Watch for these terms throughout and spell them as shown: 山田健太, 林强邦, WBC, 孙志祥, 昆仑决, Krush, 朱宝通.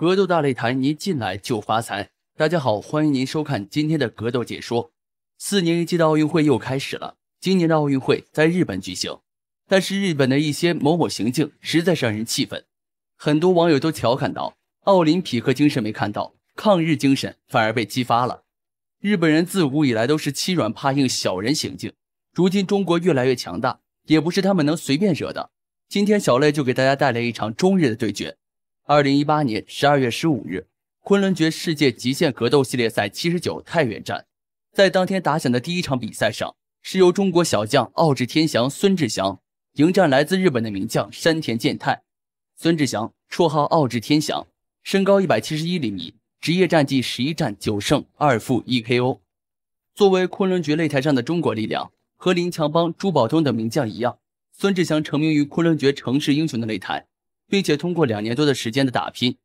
格斗大擂台，您进来就发财。大家好，欢迎您收看今天的格斗解说。4年一届的奥运会又开始了，今年的奥运会在日本举行，但是日本的一些某某行径实在是让人气愤。很多网友都调侃到：奥林匹克精神没看到，抗日精神反而被激发了。日本人自古以来都是欺软怕硬、小人行径，如今中国越来越强大，也不是他们能随便惹的。今天小赖就给大家带来一场中日的对决。2018年12月15日，昆仑决世界极限格斗系列赛79太原站，在当天打响的第一场比赛上，是由中国小将傲志天翔孙志祥迎战来自日本的名将山田健太。孙志祥绰号傲志天翔，身高171厘米，职业战绩11战9胜2负 1KO。作为昆仑决擂台上的中国力量，和林强邦、朱宝通等名将一样，孙志祥成名于昆仑决城市英雄的擂台，并且通过2年多的时间的打拼，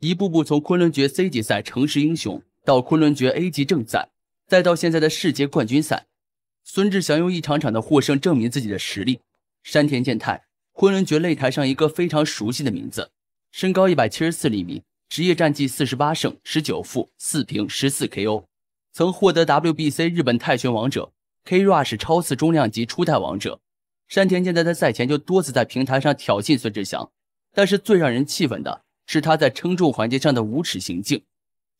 一步步从昆仑决 C 级赛城市英雄到昆仑决 A 级正赛，再到现在的世界冠军赛。孙志祥用一场场的获胜证明自己的实力。山田健太，昆仑决擂台上一个非常熟悉的名字，身高174厘米，职业战绩48胜19负4平14 KO， 曾获得 WBC 日本泰拳王者、Krush 超次中量级初代王者。山田健太在赛前就多次在平台上挑衅孙志祥，但是最让人气愤的是他在称重环节上的无耻行径。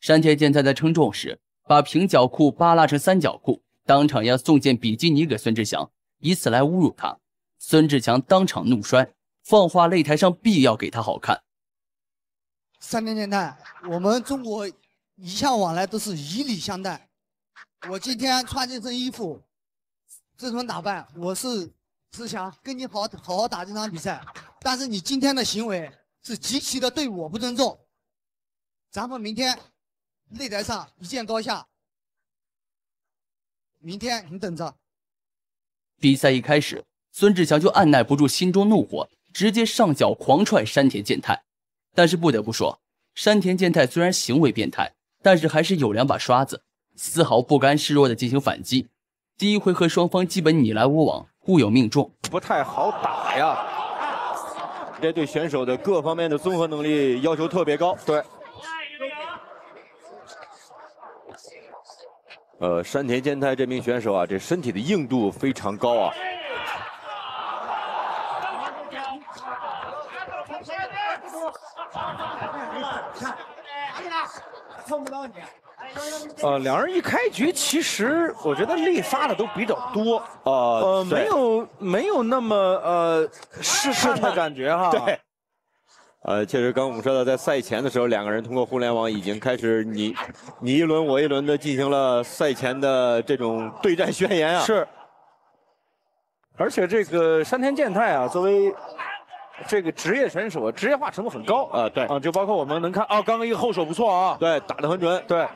山田健太在称重时，把平角裤扒拉成三角裤，当场要送件比基尼给孙志祥，以此来侮辱他。孙志祥当场怒摔，放话擂台上必要给他好看。山田健太，我们中国一向往来都是以礼相待，我今天穿这身衣服，这身打扮，我是志祥，跟你好好打这场比赛，但是你今天的行为是极其的对我不尊重。咱们明天擂台上一见高下，明天你等着。比赛一开始，孙志祥就按耐不住心中怒火，直接上脚狂踹山田健太。但是不得不说，山田健太虽然行为变态，但是还是有两把刷子，丝毫不甘示弱的进行反击。第一回合双方基本你来我往，互有命中，不太好打呀。这对选手的各方面的综合能力要求特别高。对。山田健太这名选手啊，这身体的硬度非常高啊。碰不到你。两人一开局，其实我觉得力发的都比较多，没有那么试探的感觉哈。对，确实，刚我们说到，在赛前的时候，两个人通过互联网已经开始你一轮我一轮的进行了赛前的这种对战宣言啊。是。而且这个山田健太啊，作为这个职业选手，职业化程度很高啊，对啊，就包括我们能看哦，刚刚一个后手不错啊，对，打得很准，对，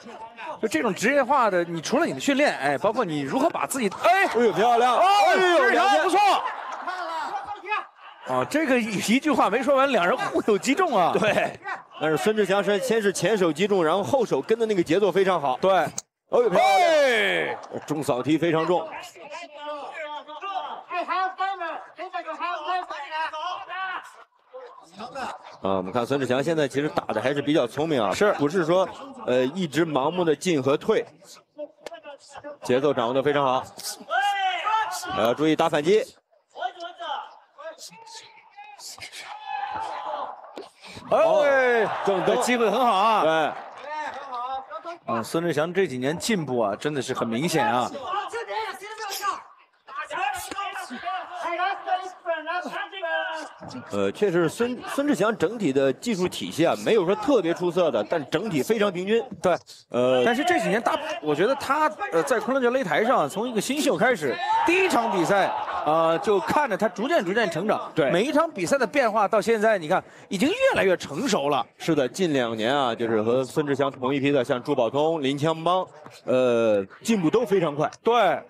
就这种职业化的，你除了你的训练，哎，包括你如何把自己，哎，哎呦漂亮，哎呦漂亮，不错，啊，这个一句话没说完，两人互有击中啊，对，但是孙志祥先是前手击中，然后后手跟的那个节奏非常好，对，哎呦漂亮，中扫踢非常重。我们看孙志祥现在其实打的还是比较聪明啊，是不是说一直盲目的进和退，节奏掌握的非常好，要注意打反击。哎，这机会很好啊，对，啊，孙志祥这几年进步啊，真的是很明显啊。确实孙志祥整体的技术体系啊，没有说特别出色的，但整体非常平均。对，但是这几年我觉得他在昆仑决擂台上，从一个新秀开始，第一场比赛就看着他逐渐成长。对，每一场比赛的变化到现在，你看已经越来越成熟了。是的，近2年啊，就是和孙志祥同一批的，像朱宝通、林强邦，进步都非常快。对。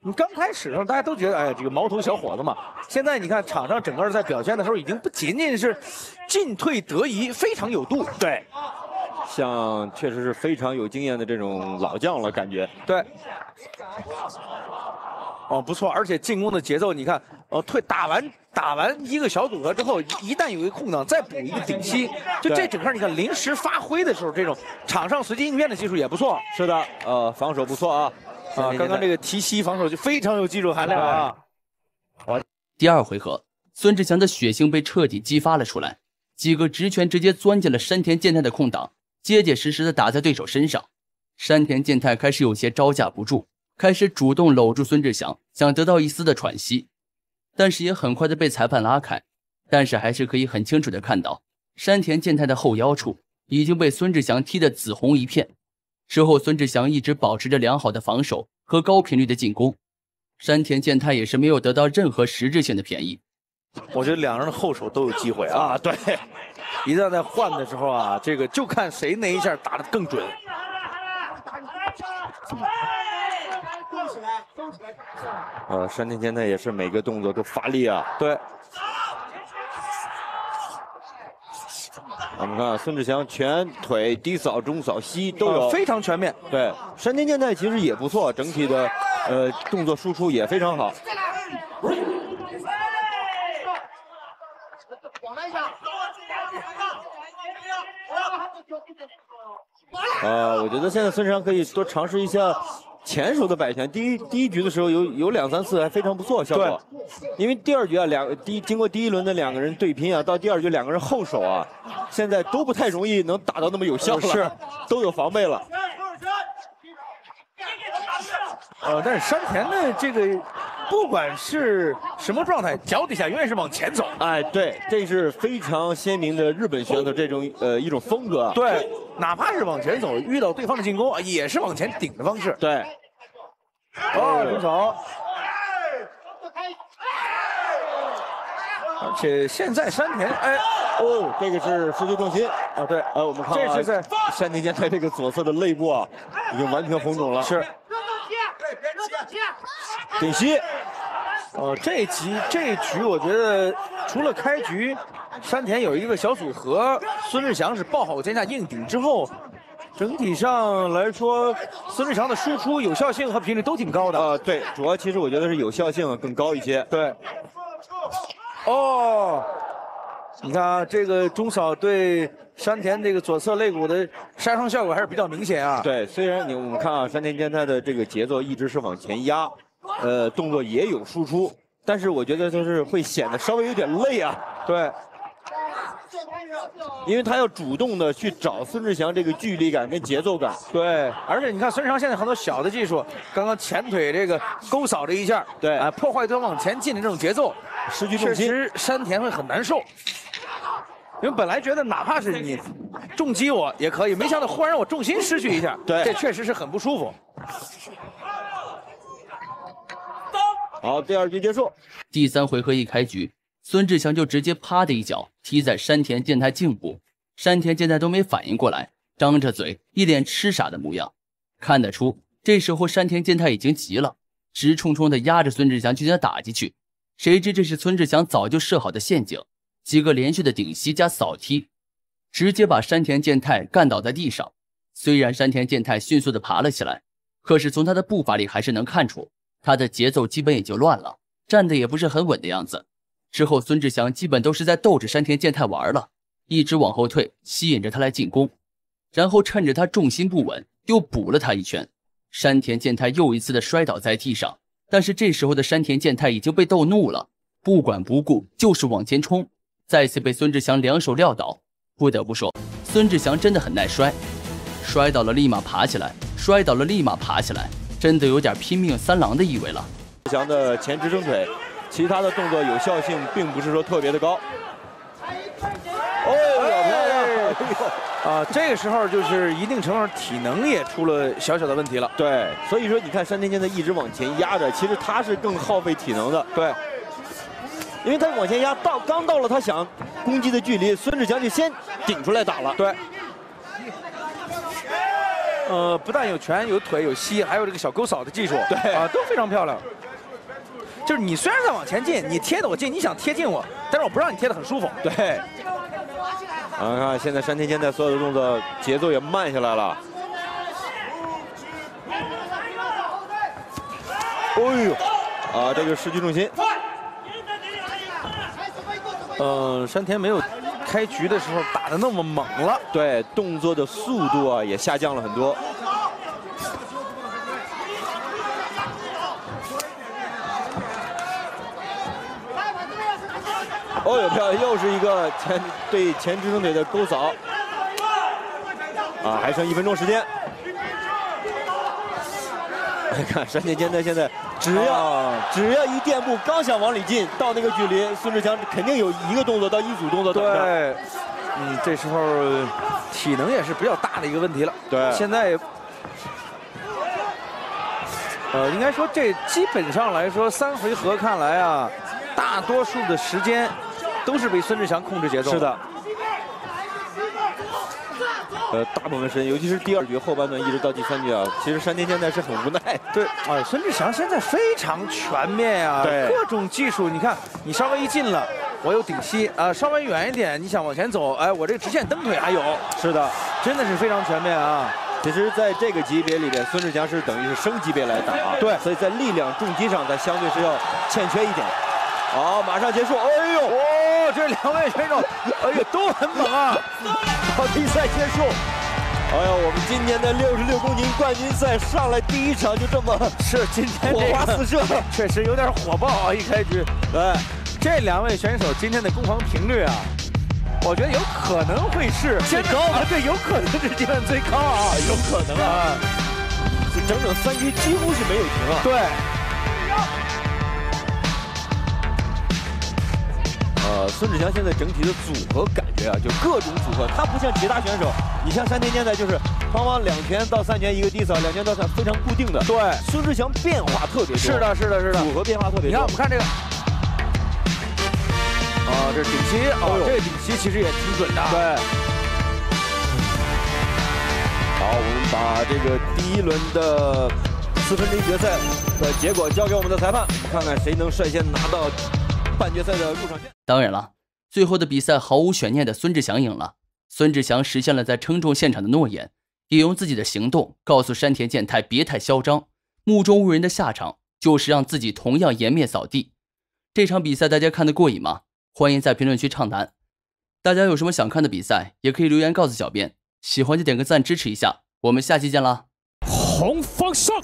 你刚开始的时候，大家都觉得哎，这个毛头小伙子嘛。现在你看场上整个在表现的时候，已经不仅仅是进退得宜，非常有度。对，像确实是非常有经验的这种老将了，感觉。对。哦，不错，而且进攻的节奏，你看，退打完一个小组合之后，一旦有一个空档，再补一个顶膝，就这整个你看临时发挥的时候，这种场上随机应变的技术也不错。是的，防守不错啊，啊，刚刚这个提膝防守就非常有技术含量啊。好，第二回合，孙志强的血性被彻底激发了出来，几个直拳直接钻进了山田健太的空档，结结实实的打在对手身上。山田健太开始有些招架不住。 开始主动搂住孙志强，想得到一丝的喘息，但是也很快的被裁判拉开。但是还是可以很清楚的看到，山田健太的后腰处已经被孙志强踢得紫红一片。之后，孙志强一直保持着良好的防守和高频率的进攻，山田健太也是没有得到任何实质性的便宜。我觉得两人的后手都有机会啊！对，一旦在换的时候啊，这个就看谁那一下打得更准。 山田健太也是每个动作都发力啊。对。我们看孙志强全腿低扫、中扫、膝都有，非常全面。对，山田健太其实也不错，整体的动作输出也非常好。我觉得现在孙志强可以多尝试一下。 前手的摆拳，第一局的时候有两三次还非常不错效果，因为第二局啊经过第一轮的两个人对拼啊，到第二局两个人后手啊，现在都不太容易能打到那么有效了，是都有防备了。但是山田的这个不管是什么状态，脚底下永远是往前走。哎，对，这是非常鲜明的日本选手这种一种风格。对，哪怕是往前走，遇到对方的进攻也是往前顶的方式。对。 哦，出手！而且现在山田，哎，哦，这个是失去重心啊，对，我们看啊，这是山田健太这个左侧的肋部啊，已经完全红肿了。是。顶膝。哦，这一局，我觉得除了开局，山田有一个小组合，孙志祥是抱好肩下硬顶之后。 整体上来说，孙志强的输出有效性和频率都挺高的。对，主要其实我觉得是有效性更高一些。对。哦，你看啊，这个中扫对山田这个左侧肋骨的杀伤效果还是比较明显啊。对，虽然我们看啊，山田健太的这个节奏一直是往前压，动作也有输出，但是我觉得就是会显得稍微有点累啊。对。 因为他要主动的去找孙志强这个距离感跟节奏感，对，而且你看孙志强现在很多小的技术，刚刚前腿这个勾扫这一下，对，啊，破坏对方往前进的这种节奏，失去重心，其实山田会很难受，因为本来觉得哪怕是你重击我也可以，没想到忽然让我重心失去一下，对，这确实是很不舒服。好，第二局结束，第三回合一开局。 孙志强就直接啪的一脚踢在山田健太颈部，山田健太都没反应过来，张着嘴，一脸痴傻的模样。看得出，这时候山田健太已经急了，直冲冲的压着孙志强就想打进去。谁知这是孙志强早就设好的陷阱，几个连续的顶膝加扫踢，直接把山田健太干倒在地上。虽然山田健太迅速的爬了起来，可是从他的步伐里还是能看出，他的节奏基本已经乱了，站得也不是很稳的样子。 之后，孙志祥基本都是在逗着山田健太玩了，一直往后退，吸引着他来进攻，然后趁着他重心不稳，又补了他一拳。山田健太又一次的摔倒在地上，但是这时候的山田健太已经被逗怒了，不管不顾就是往前冲，再次被孙志祥两手撂倒。不得不说，孙志祥真的很耐摔，摔倒了立马爬起来，摔倒了立马爬起来，真的有点拼命三郎的意味了。孙志祥的前直撑腿。 其他的动作有效性并不是说特别的高。哦，漂亮！啊，这个时候就是一定程度上体能也出了小小的问题了。对，所以说你看山田健太一直往前压着，其实他是更耗费体能的。对，因为他往前压刚到了他想攻击的距离，孙志强就先顶出来打了。对。不但有拳、有腿、有膝，还有这个小勾扫的技术，对啊，都非常漂亮。 就是你虽然在往前进，你贴得我近，你想贴近我，但是我不让你贴得很舒服。对。啊，现在山田健太所有的动作节奏也慢下来了。哎呦，啊，这个市区重心。山田没有开局的时候打得那么猛了，对动作的速度啊也下降了很多。 哦，有票，又是一个对前直中腿的勾扫，啊，还剩1分钟时间。你看山田健太现在只要一垫步，刚想往里进，到那个距离，孙志强肯定有一个动作到一组动作等着。对，这时候体能也是比较大的一个问题了。对，现在。 应该说这基本上来说，3回合看来啊，大多数的时间都是被孙志强控制节奏。是的。大部分时间，尤其是第2局后半段一直到第3局啊，其实山田现在是很无奈。对，孙志强现在非常全面啊，各种技术。你看，你稍微一进了，我有顶膝啊；稍微远一点，你想往前走，哎，我这直线蹬腿还有。是的，真的是非常全面啊。 其实，在这个级别里边，孙志强是等于是升级别来打啊。对，所以在力量、重击上，他相对是要欠缺一点。好，马上结束。哎呦，哦，这2位选手，哎呦，都很猛啊！好，比赛结束。哎呦，我们今年的66公斤冠军赛上来第1场就这么是今天火花四射，确实有点火爆啊！一开局，哎，这2位选手今天的攻防频率啊。 我觉得有可能会是最高啊，对，有可能是阶段最高啊，有可能啊，整整3局几乎是没有停啊。对。孙志强现在整体的组合感觉啊，就各种组合，他不像其他选手，你像山田健太就是往往2拳到3拳一个低扫，2拳到3非常固定的。对。孙志强变化特别多。是的，是的，是的。组合变化特别多。你看，我们看这个。 哦，这顶膝，哦，这顶膝其实也挺准的。对。好，我们把这个第1轮的1/4决赛的结果交给我们的裁判，看看谁能率先拿到半决赛的入场券。当然了，最后的比赛毫无悬念的孙志强赢了。孙志强实现了在称重现场的诺言，也用自己的行动告诉山田健太别太嚣张，目中无人的下场就是让自己同样颜面扫地。这场比赛大家看得过瘾吗？ 欢迎在评论区畅谈，大家有什么想看的比赛，也可以留言告诉小编。喜欢就点个赞支持一下，我们下期见啦！红方上。